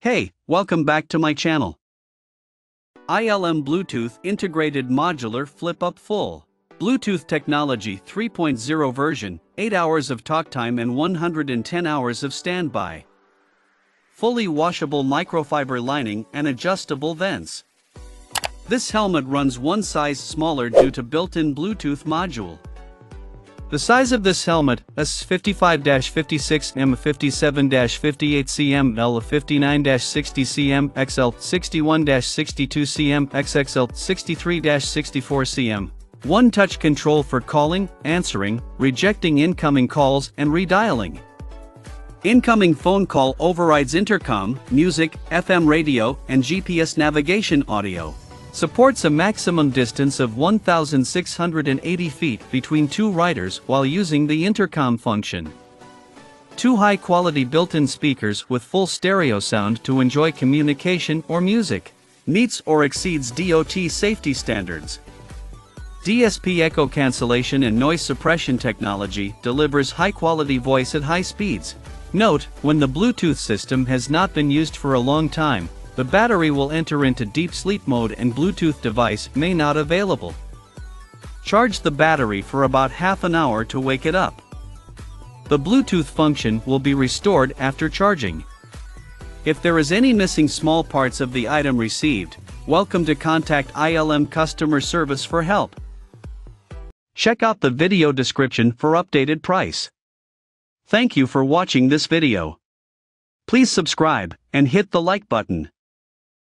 Hey, welcome back to my channel. ILM Bluetooth Integrated Modular Flip-Up Full Bluetooth Technology 3.0 version, 8 hours of talk time and 110 hours of standby. Fully washable microfiber lining and adjustable vents. This helmet runs one size smaller due to built-in Bluetooth module. The size of this helmet, S55-56 M, 57-58 cm L, 59-60 cm XL, 61-62 cm XXL, 63-64 cm. One-touch control for calling, answering, rejecting incoming calls and redialing. Incoming phone call overrides intercom, music, FM radio, and GPS navigation audio. Supports a maximum distance of 1,680 feet between two riders while using the intercom function. Two high-quality built-in speakers with full stereo sound to enjoy communication or music. Meets or exceeds DOT safety standards. DSP echo cancellation and noise suppression technology delivers high-quality voice at high speeds. Note, when the Bluetooth system has not been used for a long time, the battery will enter into deep sleep mode and Bluetooth device may not available. Charge the battery for about half an hour to wake it up. The Bluetooth function will be restored after charging. If there is any missing small parts of the item received, welcome to contact ILM customer service for help. Check out the video description for updated price. Thank you for watching this video. Please subscribe and hit the like button.